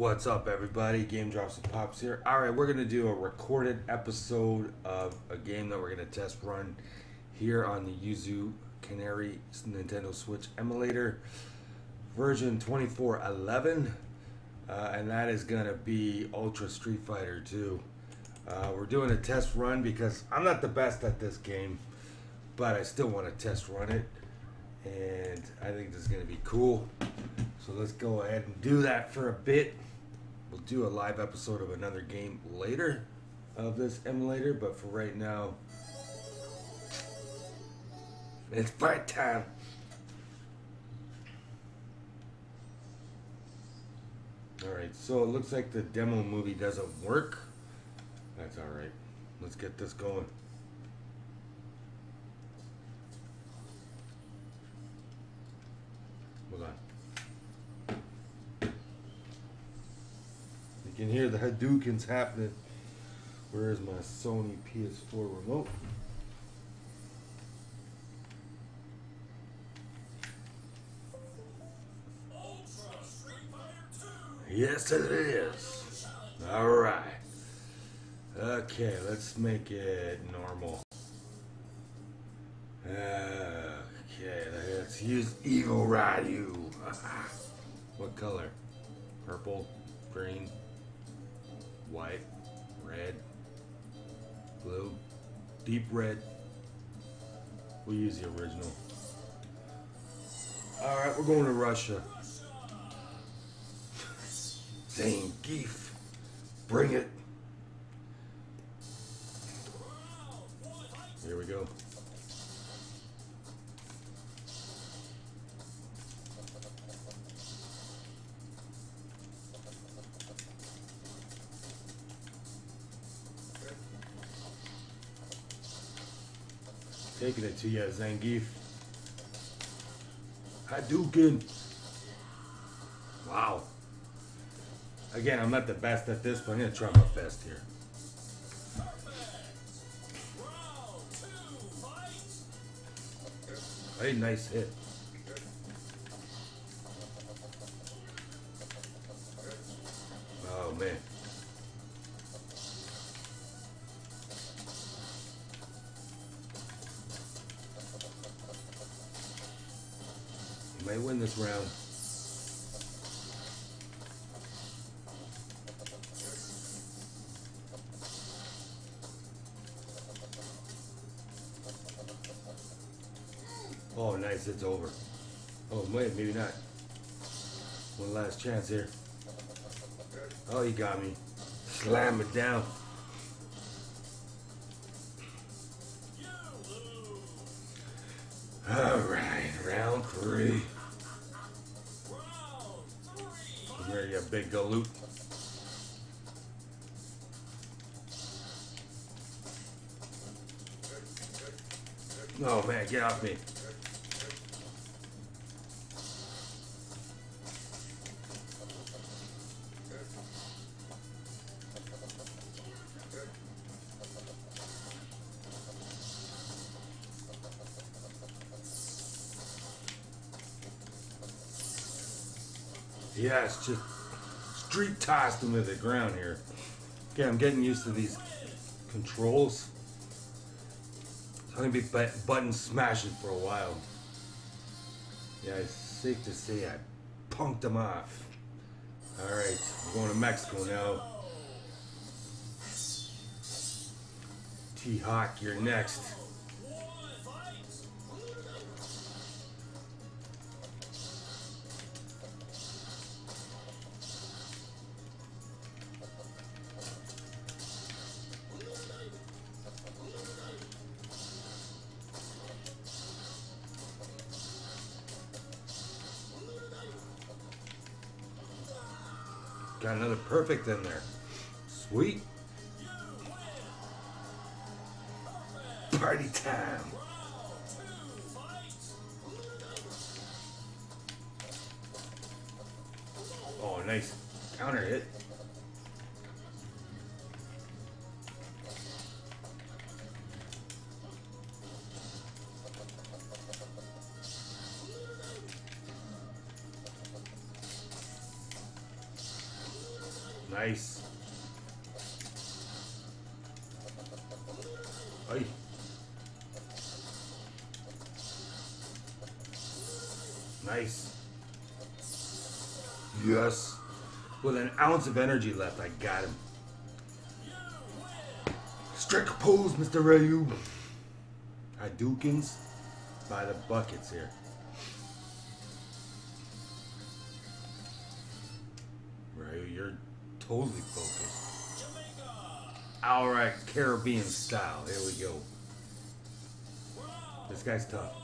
What's up, everybody? Game Drops and Pops here. All right, we're gonna do a recorded episode of a game that we're gonna test run here on the Yuzu Canary Nintendo Switch emulator, version 24.11, and that is gonna be Ultra Street Fighter II. We're doing a test run because I'm not the best at this game, but I still want to test run it, and I think this is gonna be cool. So let's go ahead and do that for a bit. We'll do a live episode of another game later of this emulator, but for right now, it's fight time. All right, so it looks like the demo movie doesn't work. That's all right. Let's get this going. Hold on. You can hear the Hadoukens happening. Where is my Sony PS4 remote? Ultra Street Fighter 2. Yes, it is. All right. Okay, let's make it normal. Okay, let's use Evil Ryu. What color? Purple, green, white, red, blue, deep red. We'll use the original. All right, we're going to Russia. Zangief, bring it. Here we go. Taking it to you, Zangief. Hadouken. Wow. Again, I'm not the best at this, but I'm gonna try my best here. Round two, fight. Hey, nice hit. Oh man. May win this round. Oh, nice. It's over. Oh, wait, maybe not. One last chance here. Oh, you got me. Slam it down. All right, round three. There you big galoot. Oh man, get off me. Yeah, it's just street tossed him to the ground here. Okay, I'm getting used to these controls. It's going to be button smashing for a while. Yeah, it's safe to say I punked him off. Alright, we're going to Mexico now. T Hawk, you're next. Got another perfect in there. Sweet. Party time. Oh, nice counter hit. Nice. Ay. Nice. Yes. With an ounce of energy left, I got him. Strict pose, Mr. Ryu. Hadoukens by the buckets here. Ryu, you're totally focused. Alright, Caribbean style. Here we go. This guy's tough.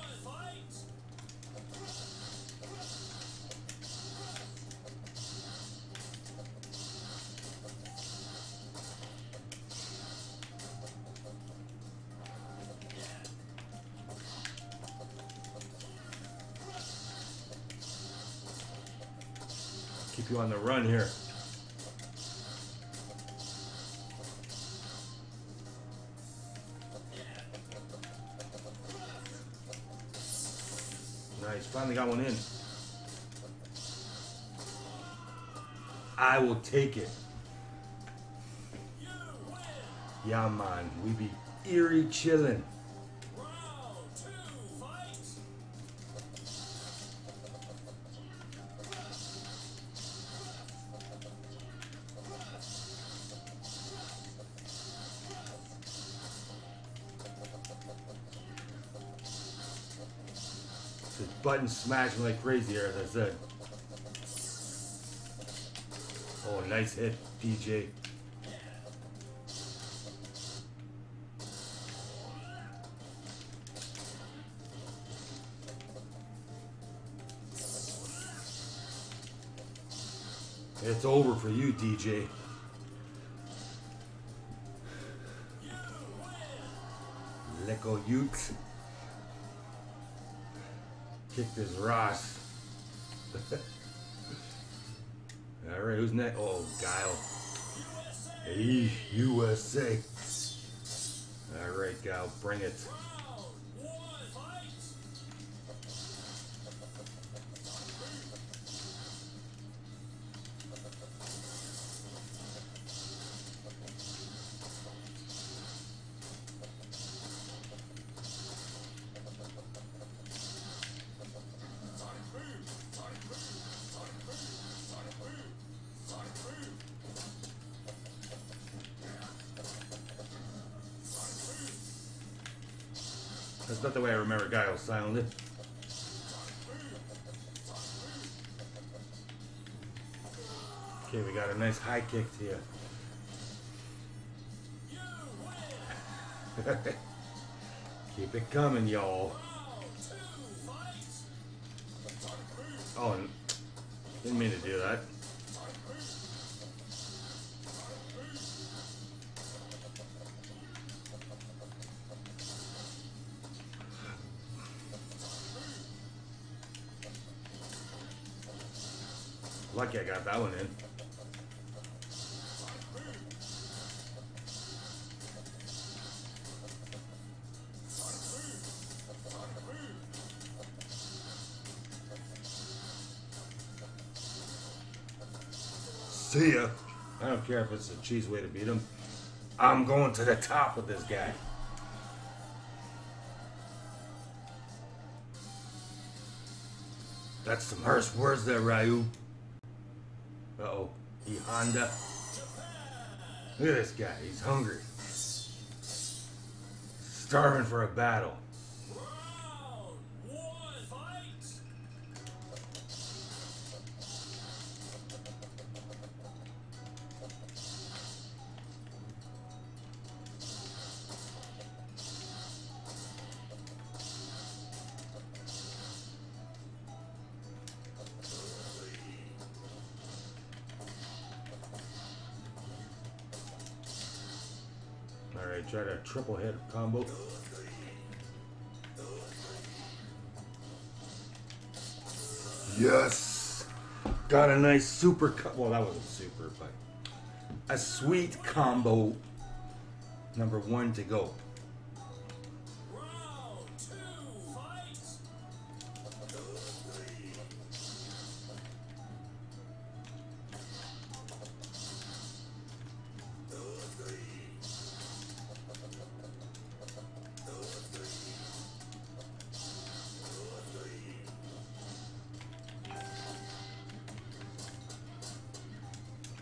You on the run here. Nice, finally got one in. I will take it. Yeah, man, we be eerie chillin'. Button smashing like crazy here, as I said. Oh, nice hit, PJ. It's over for you, DJ. Leco Utes. Kick this Ross. Alright, who's next? Oh, Guile. Hey, USA. Alright, Guile, bring it. That's not the way I remember Guile sounded. Okay, we got a nice high kick here. Keep it coming, y'all. Oh, didn't mean to do that. Lucky I got that one in. See ya. I don't care if it's a cheese way to beat him. I'm going to the top with this guy. That's some harsh words there, Ryu. Uh-oh, he Honda. Look at this guy, he's hungry. Starving for a battle. Try to triple hit combo. Yes! Got a nice super cut. Well, that wasn't super, but a sweet combo. Number one to go.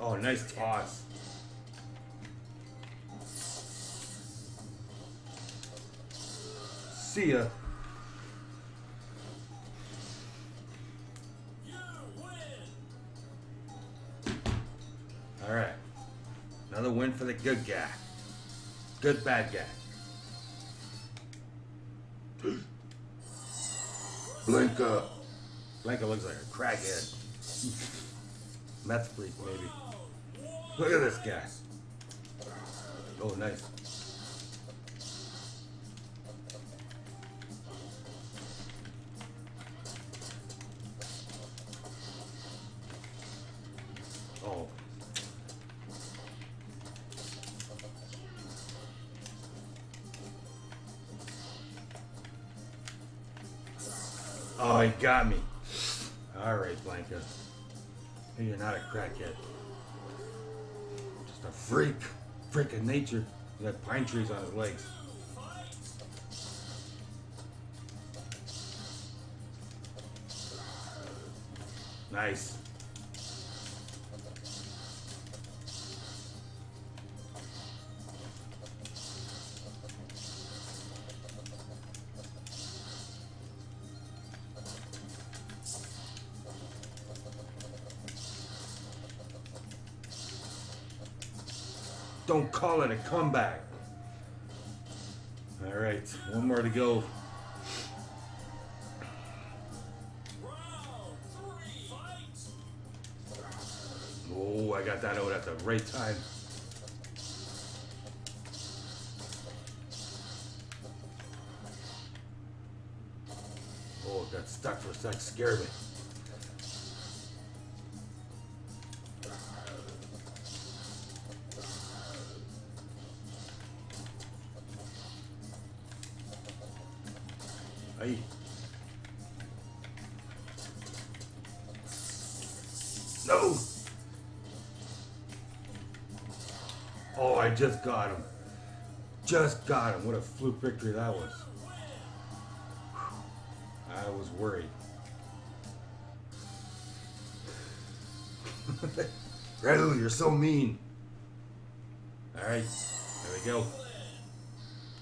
Oh, nice toss. See ya. You win. All right, another win for the good guy. Good bad guy. Blanka. Blanka looks like a crackhead. Meth freak, maybe. Look at this guy. Oh, nice. Oh. Oh, he got me. All right, Blanka. You're not a crackhead. Just a freak. Freak of nature. He's got pine trees on his legs. Nice. Don't call it a comeback. All right, one more to go. Oh, I got that out at the right time. Oh, it got stuck for a sec, scared me. No! Oh, I just got him. Just got him. What a fluke victory that was. I was worried. Ryu, you're so mean. Alright, there we go.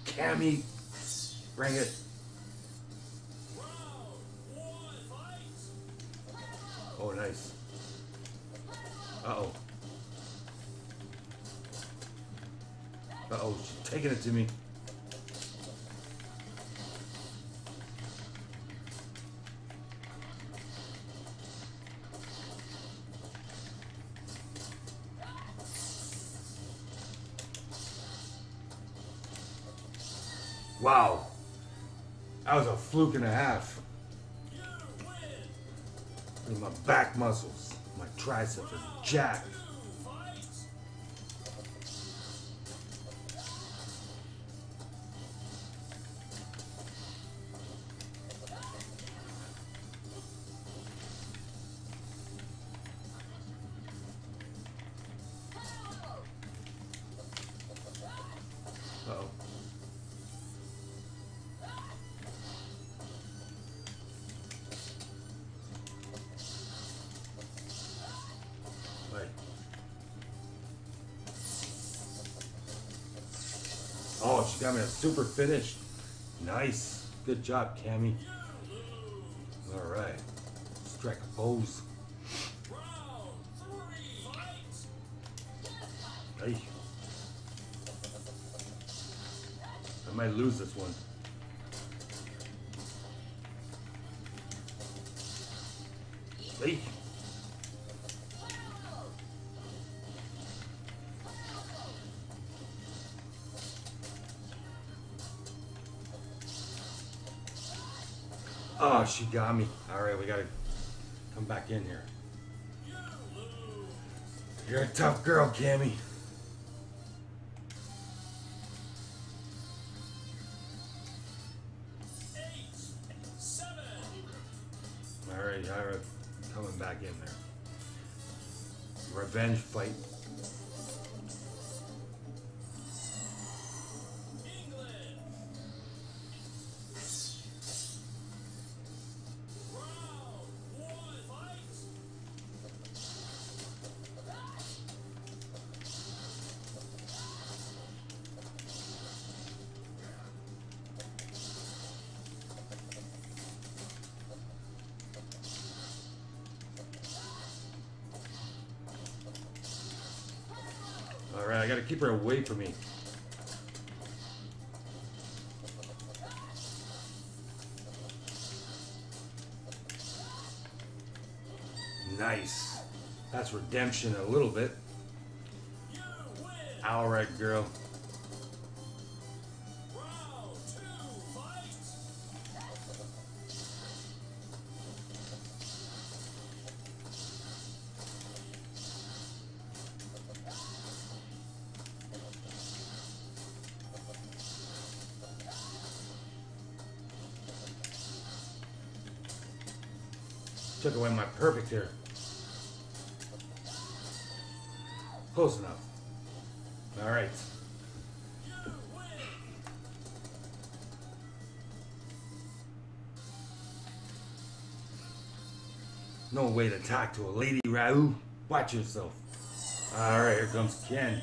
Cammy, bring it. Oh, nice. Uh-oh. Uh-oh, she's taking it to me. Wow. That was a fluke and a half. My back muscles, my triceps are jacked. Uh-oh. Oh, she got me a super finish. Nice. Good job, Cammy. All right. Strike a pose. Hey. I might lose this one. Hey. Oh, she got me. All right, we gotta come back in here. You're a tough girl, Cammy. All right, Yara, coming back in there. Revenge fight. Alright, I gotta keep her away from me. Nice. That's redemption a little bit. Alright, girl. Took away my perfect here. Close enough. All right. No way to talk to a lady, Ryu. Watch yourself. All right, here comes Ken.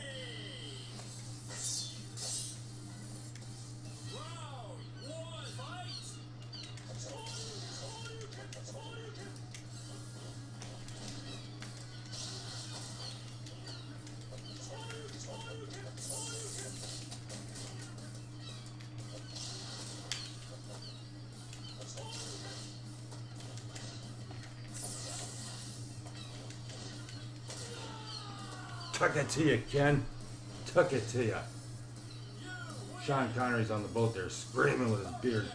Tuck it to you, Ken. Tuck it to you. Sean Connery's on the boat there, screaming with his beard.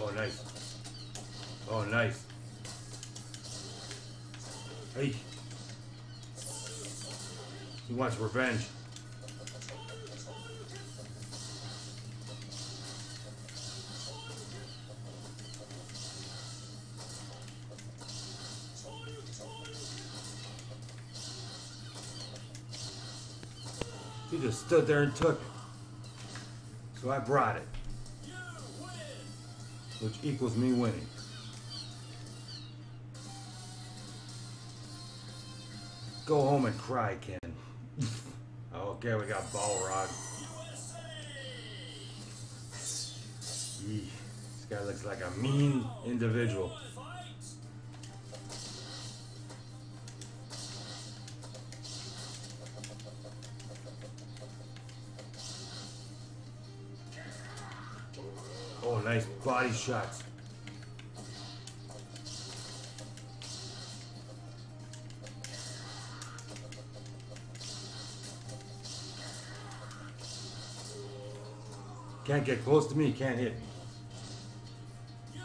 Oh, nice. Oh, nice. Hey. He wants revenge. He just stood there and took it. So I brought it. Which equals me winning. Go home and cry, Ken. Okay, we got Balrog. This guy looks like a mean individual. Oh, nice body shots. Can't get close to me, can't hit me.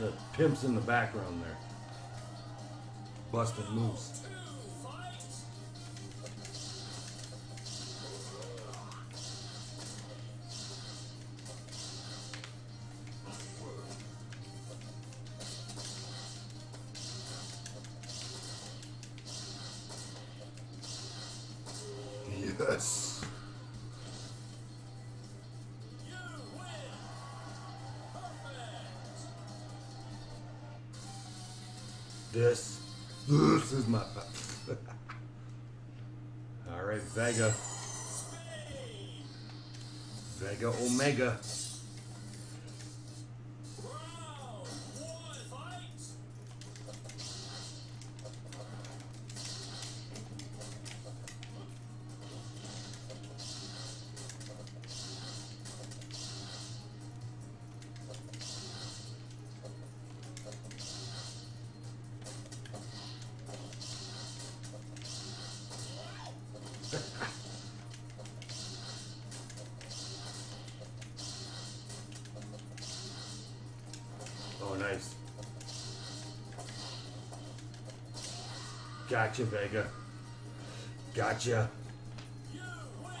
The pimp's in the background there. Busting loose. Yes. You win. This is my All right, Vega. Vega Omega. Oh, nice. Gotcha, Vega. Gotcha. You win.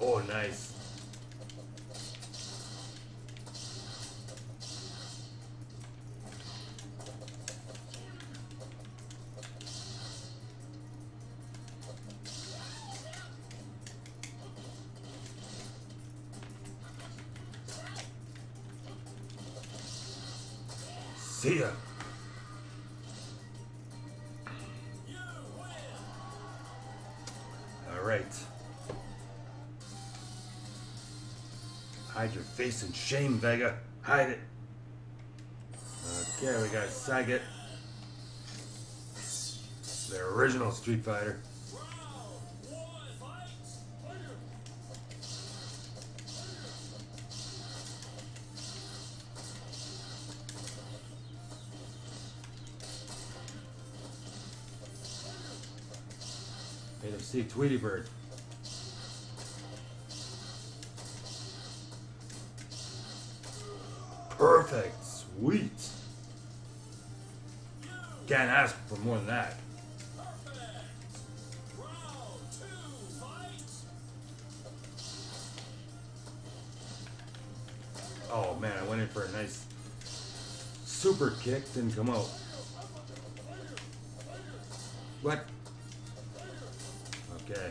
Oh, nice. See ya. Alright. Hide your face in shame, Vega. Hide it. Okay, we got Sagat. The original Street Fighter. See Tweety Bird. Perfect, sweet. Can't ask for more than that. Oh man, I went in for a nice super kick, didn't come out. What? Okay.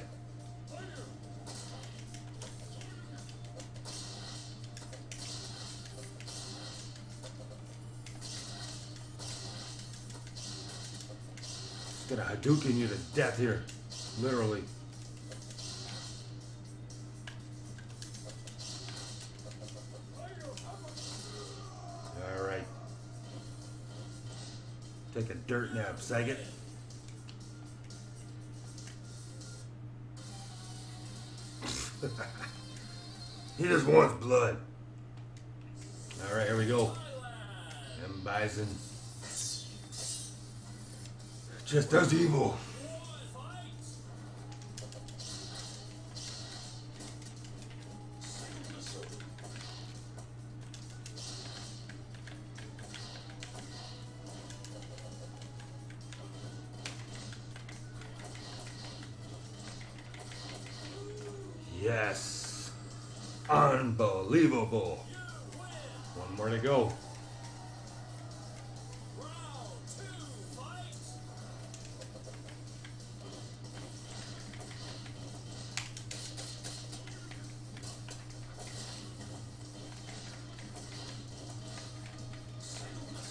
Just gonna Hadouken you to death here, literally. All right. Take a dirt nap, Sagat. He just wants blood. Alright, here we go. And Bison. Just does evil. Yes. Unbelievable. One more to go.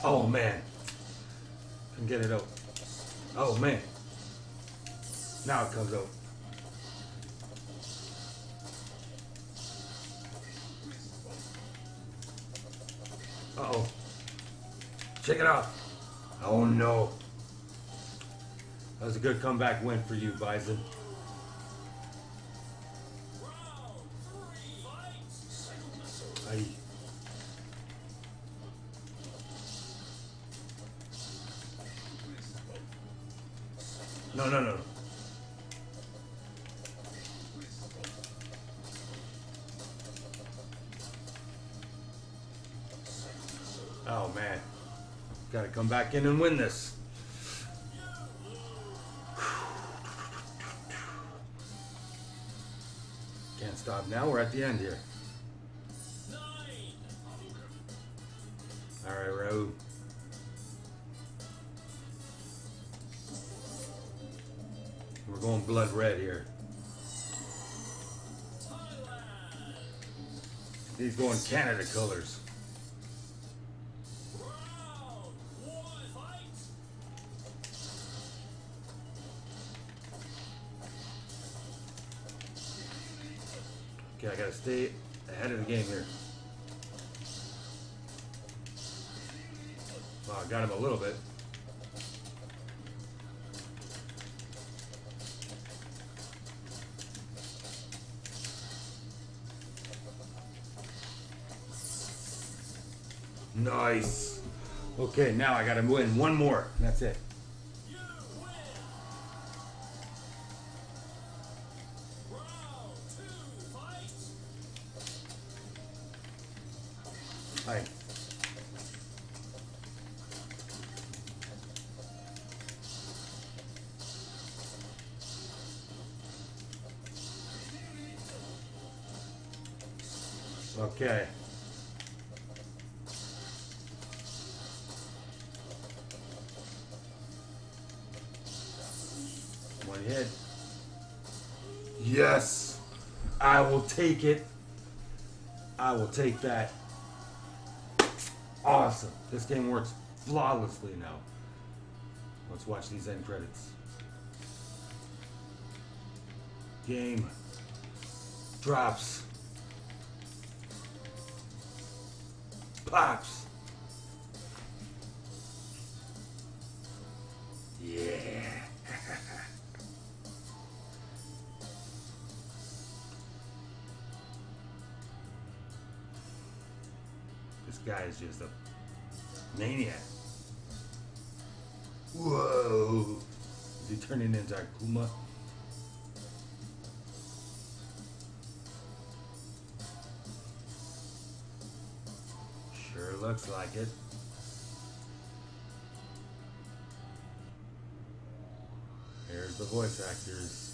Oh man. Can get it out. Oh man. Now it comes out. Uh-oh. Check it out. Oh no. That was a good comeback win for you, Bison. Aye. No, no, no. Oh man, gotta come back in and win this. Can't stop now, we're at the end here. All right, Ryu. We're going blood red here. He's going Canada colors. Okay, I gotta stay ahead of the game here. Wow, I got him a little bit. Nice. Okay, now I gotta win one more. And that's it. Hi. Okay. One hit. Yes. I will take it. I will take that. Awesome. This game works flawlessly now. Let's watch these end credits. Game drops. Pops. Yeah. This guy is just a maniac. Whoa. Is he turning into Akuma? Sure looks like it. Here's the voice actors.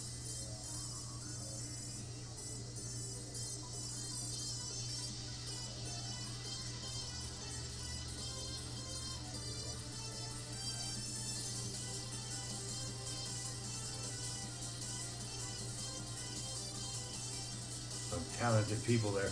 Some talented people there.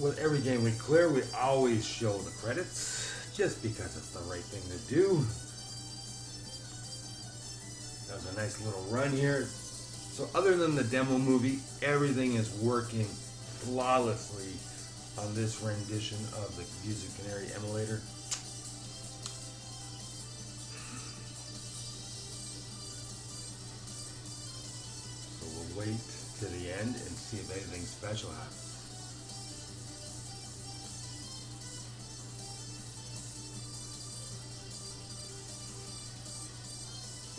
With every game we clear, we always show the credits, just because it's the right thing to do. That was a nice little run here. So other than the demo movie, everything is working flawlessly on this rendition of the Yuzu Canary emulator. So we'll wait to the end and see if anything special happens.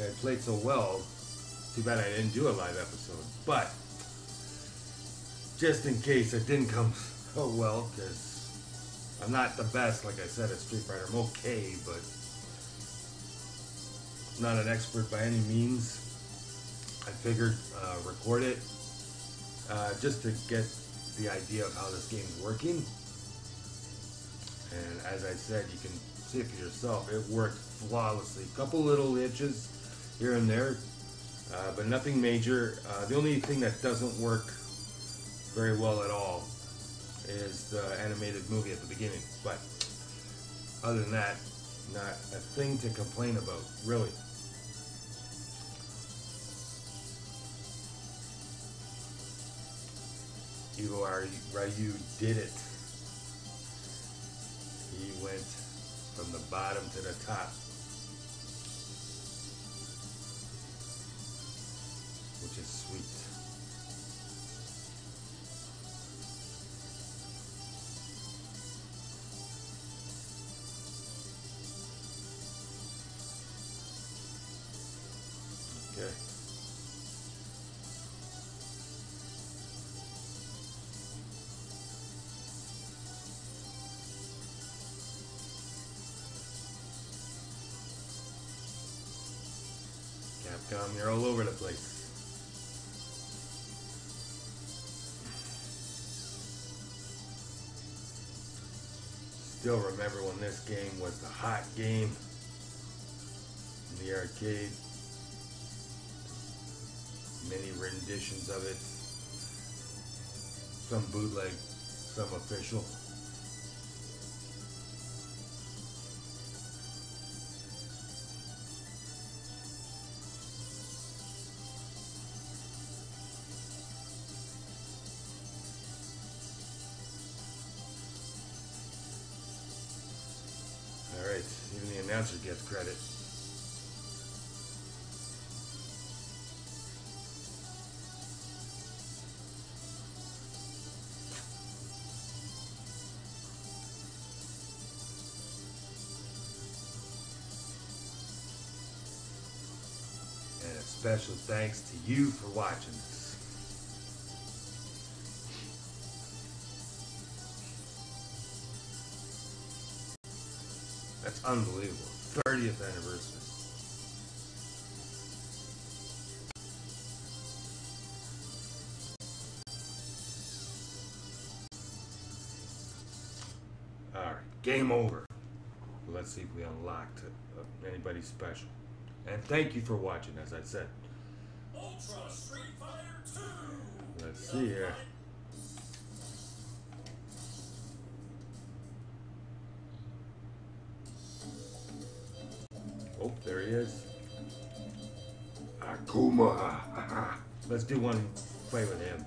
I played so well, too bad I didn't do a live episode, but just in case it didn't come so well, because I'm not the best, like I said, at Street Fighter. I'm okay, but not an expert by any means. I figured record it just to get the idea of how this game's working, and as I said, you can see it for yourself. It worked flawlessly. A couple little hitches here and there, but nothing major. The only thing that doesn't work very well at all is the animated movie at the beginning, but other than that, not a thing to complain about, really. Evil Ryu did it. He went from the bottom to the top, which is sweet. Okay. Capcom, you're all over the place. Still remember when this game was the hot game in the arcade. Many renditions of it. Some bootleg, some official. Even the announcer gets credit. And a special thanks to you for watching this. That's unbelievable. 30th anniversary. Game over. Let's see if we unlocked anybody special. And thank you for watching, as I said. Ultra Street Fighter 2! Let's see here. Oh, there he is. Akuma! Let's do one play with him.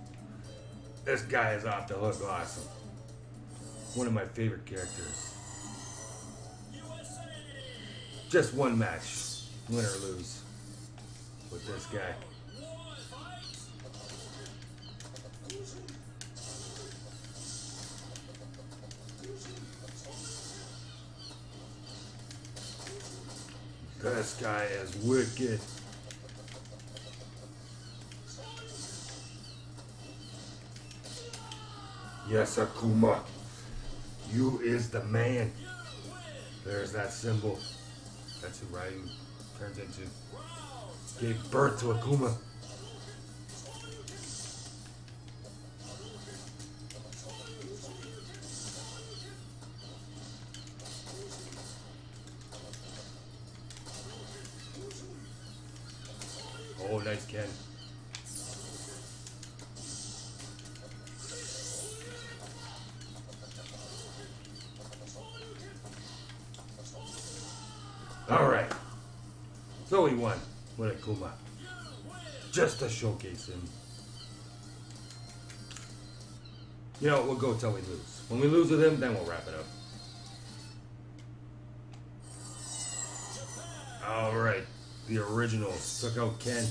This guy is off the hook awesome. One of my favorite characters. USA! Just one match, win or lose, with this guy. This guy is wicked. Yes, Akuma. You is the man. There's that symbol. That's who Ryu turns into. Gave birth to Akuma. Oh, nice Ken. Alright. So he won with Akuma. Just to showcase him. You know, we'll go till we lose. When we lose with him, then we'll wrap it up. Alright. The originals took out Ken.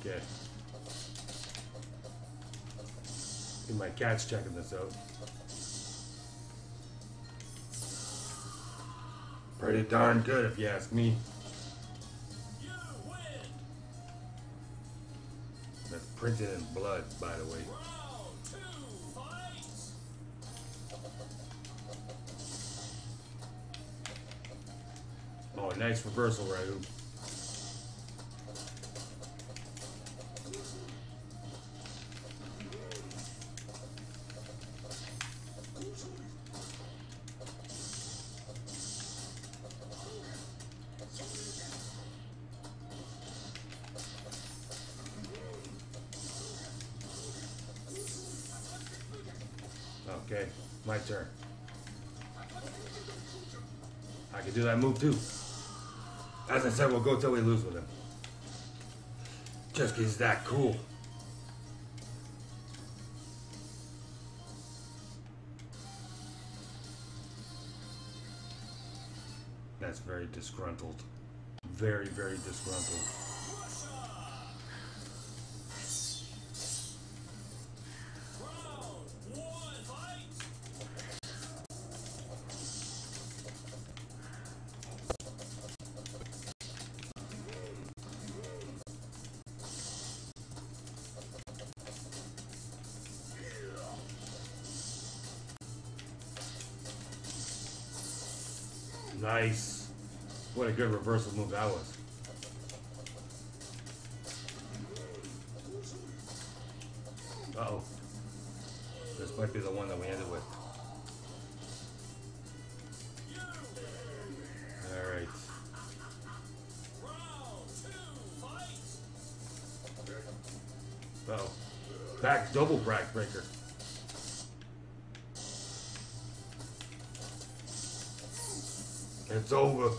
Okay. My cat's checking this out. Pretty darn good if you ask me. You win. That's printed in blood, by the way. Round two, fight. Oh, nice reversal, Ryu. Okay, my turn. I can do that move too. As I said, we'll go till we lose with him. Just 'cause he's that cool. That's very disgruntled. Very, very disgruntled. Nice. What a good reversal move that was. Uh-oh. This might be the one that we ended with. Alright. Uh-oh. Back double back breaker. It's over.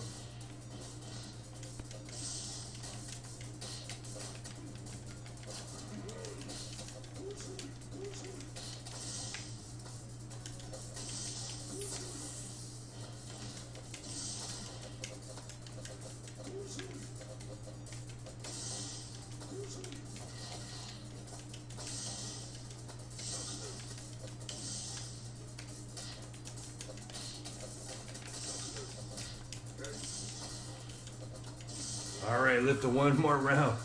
All right, lift to one more round.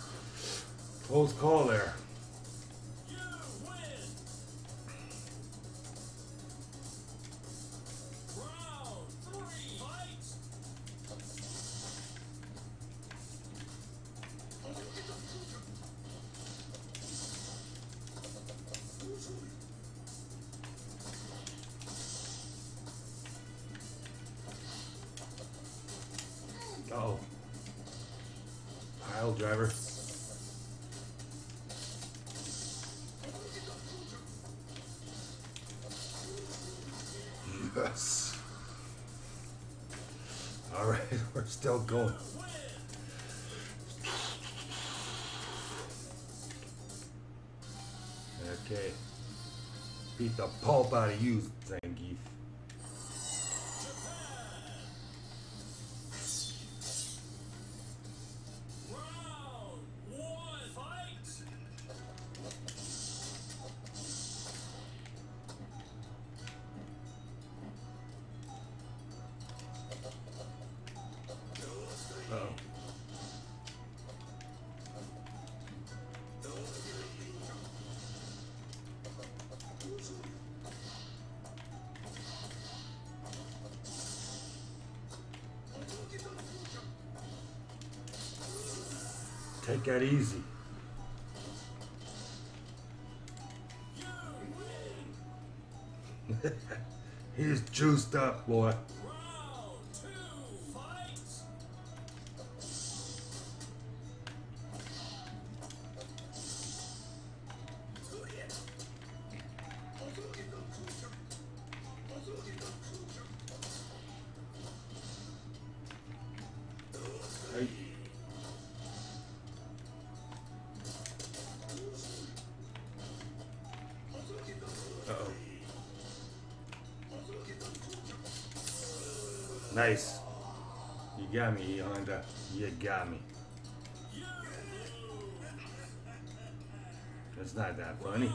Close call there. You win. Hell Driver. Yes. All right, we're still going. Okay. Beat the pulp out of you, Zangief. Take that easy. He's juiced up, boy. Nice. You got me, Honda. You got me. That's not that funny.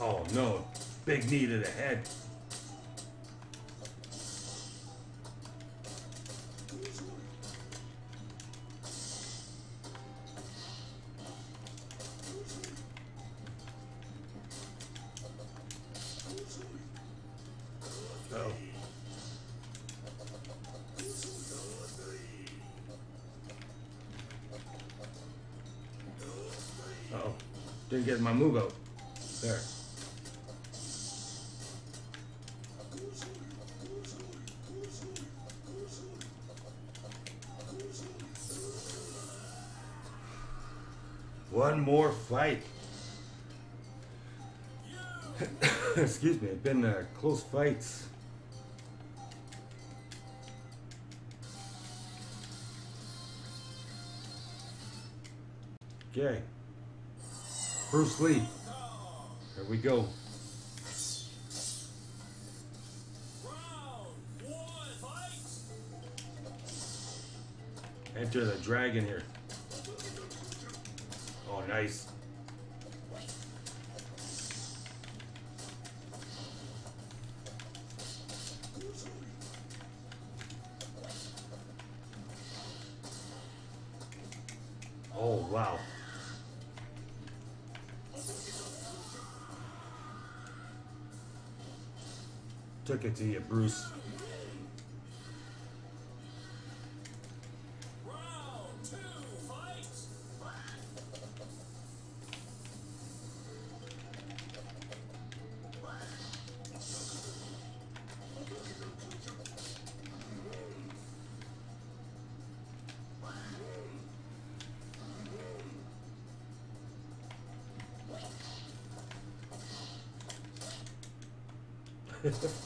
Oh no. Big knee to the head. Didn't get my move out. There. One more fight. Excuse me, it's been close fights. Okay. Bruce Lee. There we go. Enter the dragon here. Oh, nice. Oh, wow. Took it to you, Bruce.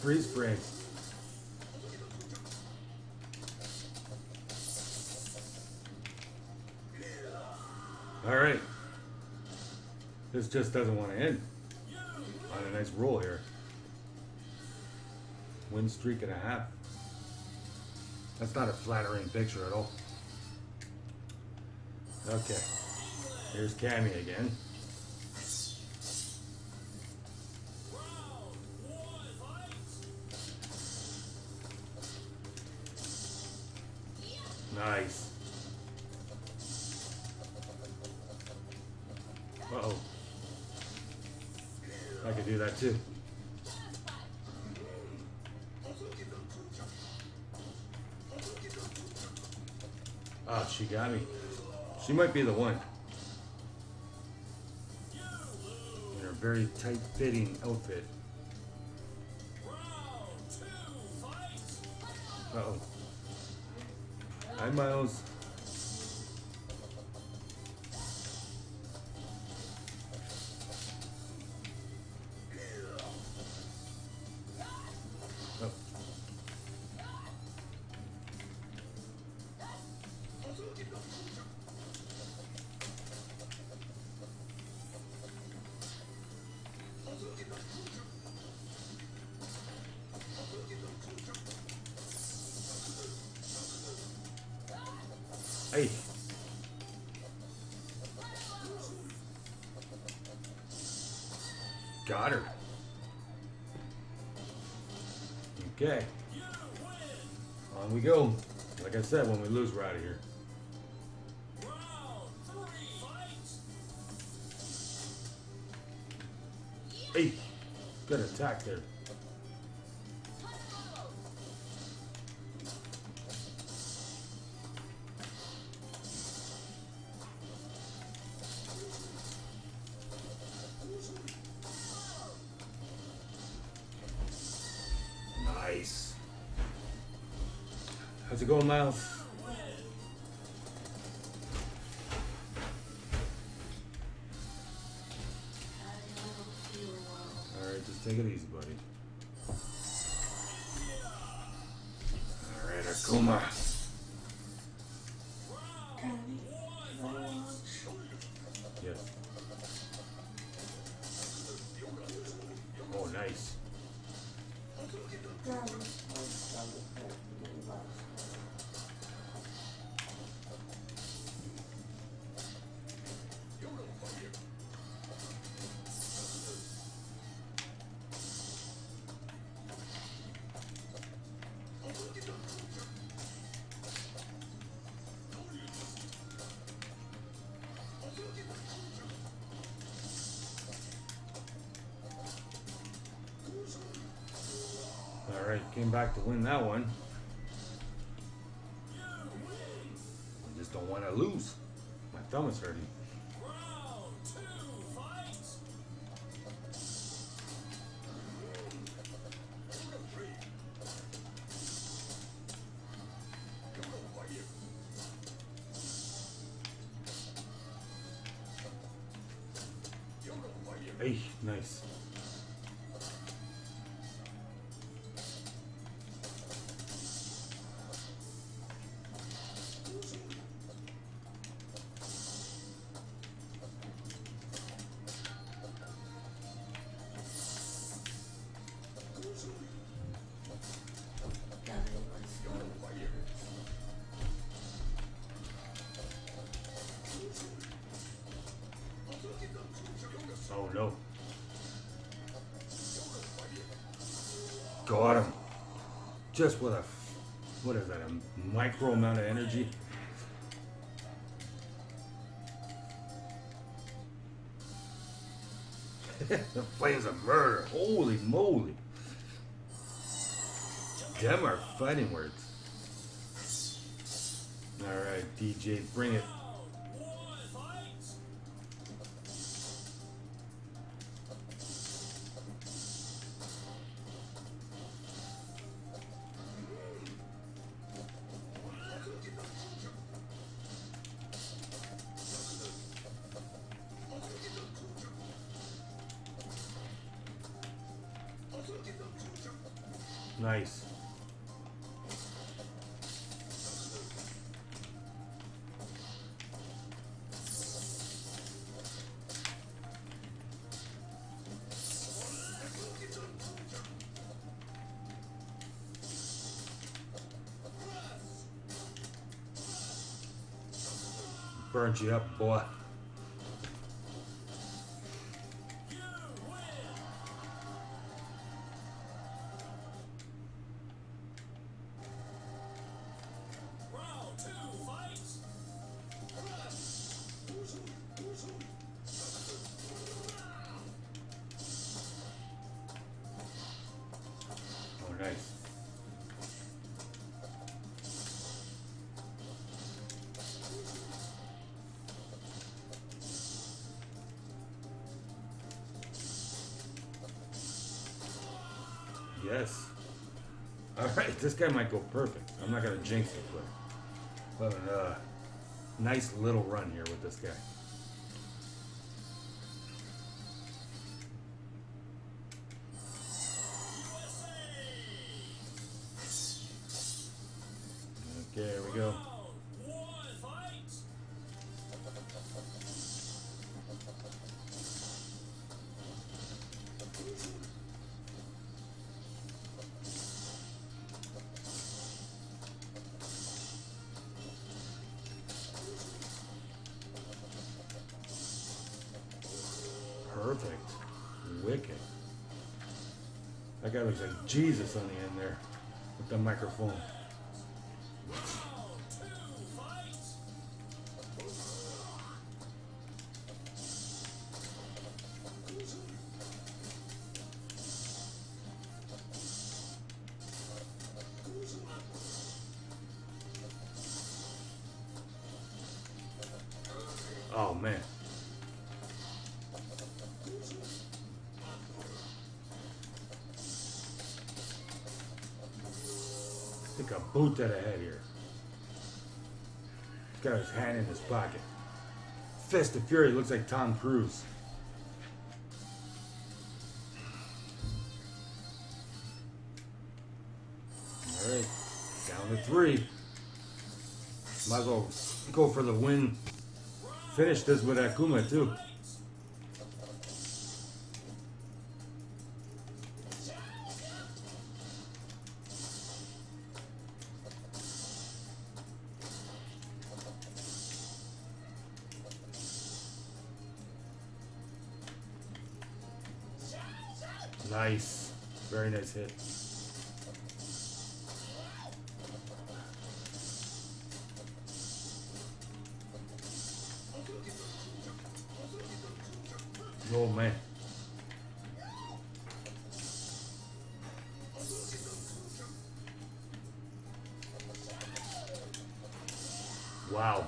Freeze frame. All right. This just doesn't want to end. On a nice roll here. Win streak and a half. That's not a flattering picture at all. Okay. Here's Cammy again. Nice. Uh-oh. I could do that too. Oh, she got me. She might be the one. very tight-fitting outfit. Uh-oh. Hi, Miles. Hey. Got her. Okay. On we go. Like I said, when we lose, we're out of here. Hey. Good attack there. How's it going, Miles? Alright, just take it easy, buddy. Alright, Akuma. Yes. Oh, nice. Alright, came back to win that one. I just don't want to lose. My thumb is hurting. Hey, nice. Oh no. Got him. Just with a, what is that, a micro amount of energy? The flames of murder. Holy moly. Them are fighting words. Alright, DJ, bring it. Nice. Burns you up, boy. Nice. Yes. Alright, this guy might go perfect. I'm not going to jinx it, but nice little run here with this guy. Okay, here we go. Perfect. Wicked. That guy looks like Jesus on the end there with the microphone. Oh, man. I think I boot that ahead here. He's got his hand in his pocket. Fist of Fury looks like Tom Cruise. All right, down to 3. Might as well go for the win. Finish this with Akuma too. Nice. Very nice hit. Oh, man. Wow.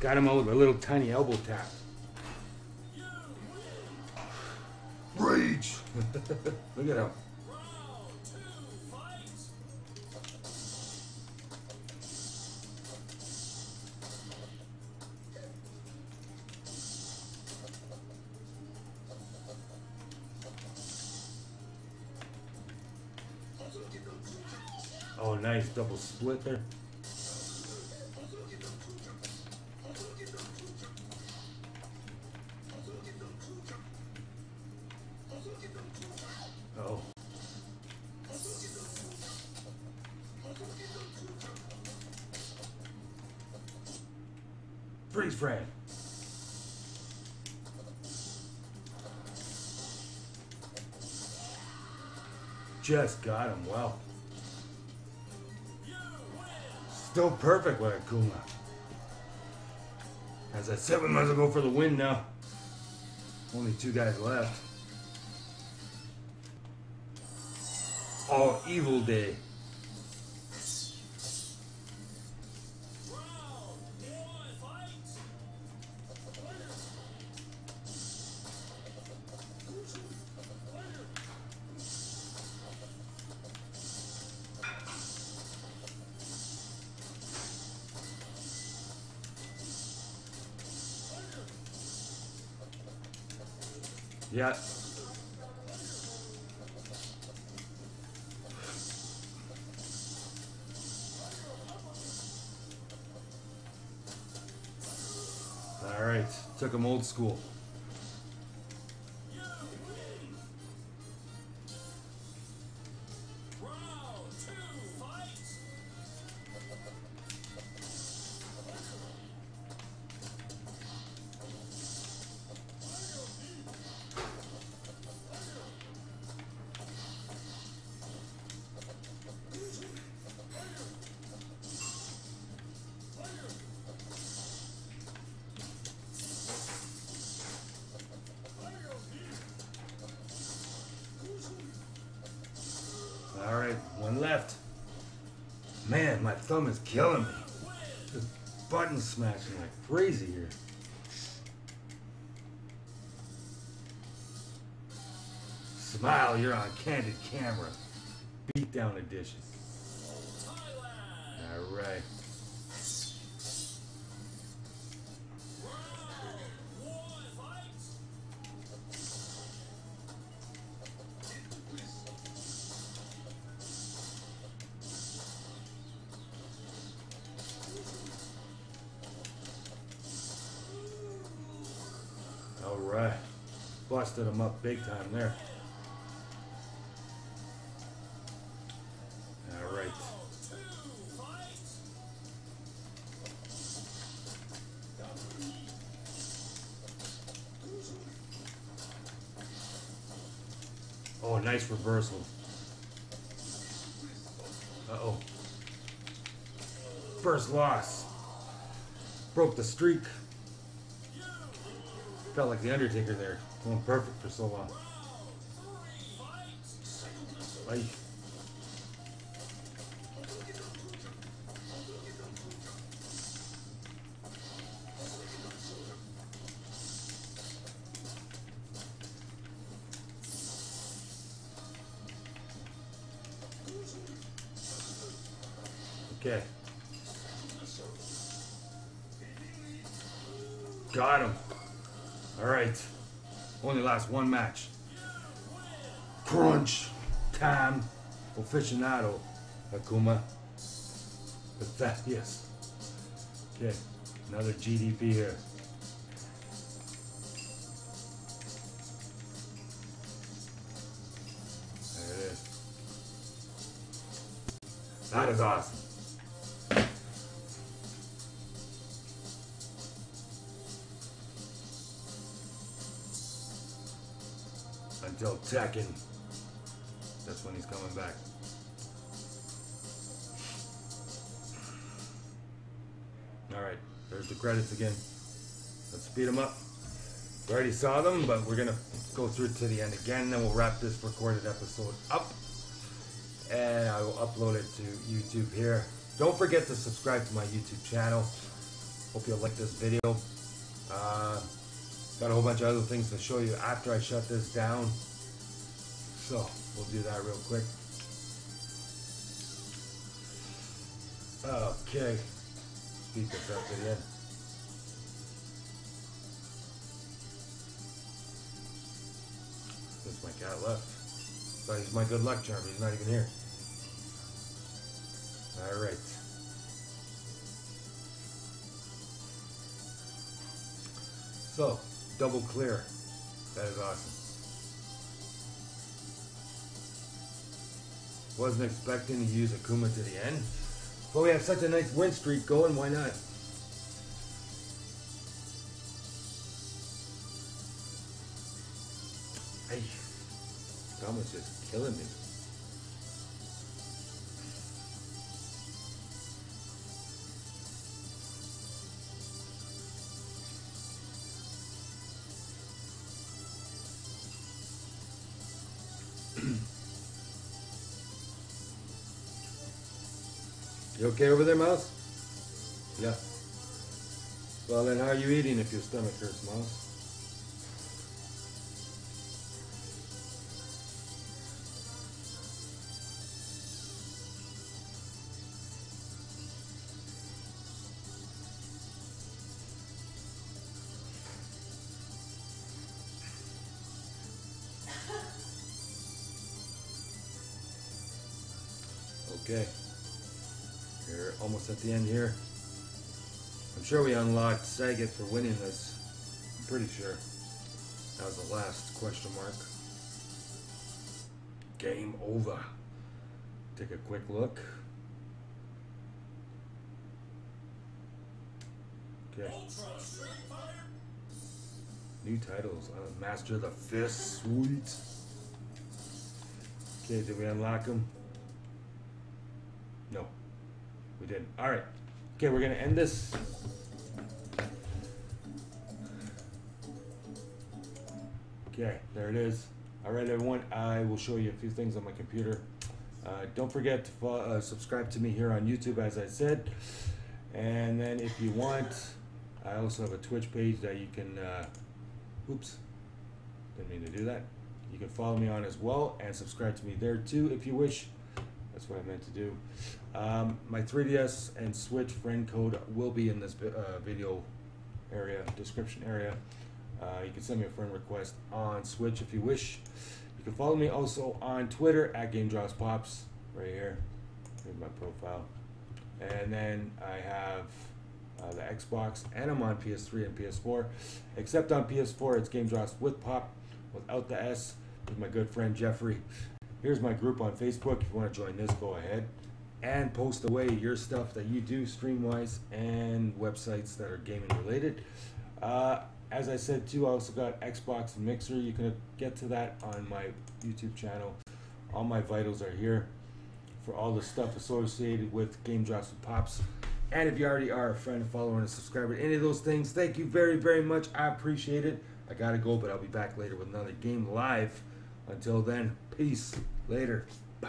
Got him out with a little tiny elbow tap. Rage! Look at him. Oh, nice double split there. Oh. Freeze frame. Just got him. Wow. Still perfect with Akuma. As I said, we might as well go for the win now. Only 2 guys left. All Evil Day. Yeah. All right, took him old school. Left. Man, my thumb is killing me. This button smashing like crazy here. Smile, you're on candid camera. Get down the dishes. Alright. Alright. Busted him up big time there. Nice reversal. Uh-oh. First loss. Broke the streak. Felt like the Undertaker there. Going perfect for so long. Bye. Okay. Got him. Alright. Only last one match. Crunch time. Aficionado. Akuma. But that, yes. Okay. Another GDP here. There it is. That is awesome. Until Tekken. That's when he's coming back. Alright, there's the credits again. Let's speed them up. We already saw them, but we're going to go through to the end again. Then we'll wrap this recorded episode up. And I will upload it to YouTube here. Don't forget to subscribe to my YouTube channel. Hope you'll like this video. Got a whole bunch of other things to show you after I shut this down. So, we'll do that real quick. Okay. Speed this up to the end. That's my cat left. So he's my good luck charm. He's not even here. Alright. So, double clear. That is awesome. Wasn't expecting to use Akuma to the end, but we have such a nice win streak going, why not? Hey, Akuma just killing me. You okay over there, Mouse? Yeah. Well, then how are you eating if your stomach hurts, Mouse? Okay. We're almost at the end here. I'm sure we unlocked Sagat for winning this. I'm pretty sure. That was the last question mark. Game over. Take a quick look. Okay. New titles. Master of the Fist. Sweet. Okay, did we unlock them? No. We did. Alright. Okay, we're going to end this. Okay, there it is. Alright, everyone. I will show you a few things on my computer. Don't forget to follow, subscribe to me here on YouTube, as I said. And then if you want, I also have a Twitch page that you can... oops. Didn't mean to do that. You can follow me on as well and subscribe to me there too if you wish. That's what I meant to do. My 3DS and Switch friend code will be in this video area, description area. You can send me a friend request on Switch if you wish. You can follow me also on Twitter at gamedropspops, right here. Here's my profile. And then I have the Xbox, and I'm on PS3 and PS4. Except on PS4, it's gamedrops with pop, without the S, with my good friend Jeffrey. Here's my group on Facebook. If you want to join this, go ahead. And post away your stuff that you do stream-wise and websites that are gaming related. As I said too, I also got Xbox and Mixer. You can get to that on my YouTube channel. All my vitals are here for all the stuff associated with gamedrops with pops. And if you already are a friend, follower, and a subscriber, any of those things, thank you very, very much. I appreciate it. I gotta go, but I'll be back later with another game live. Until then, peace. Later. Bye.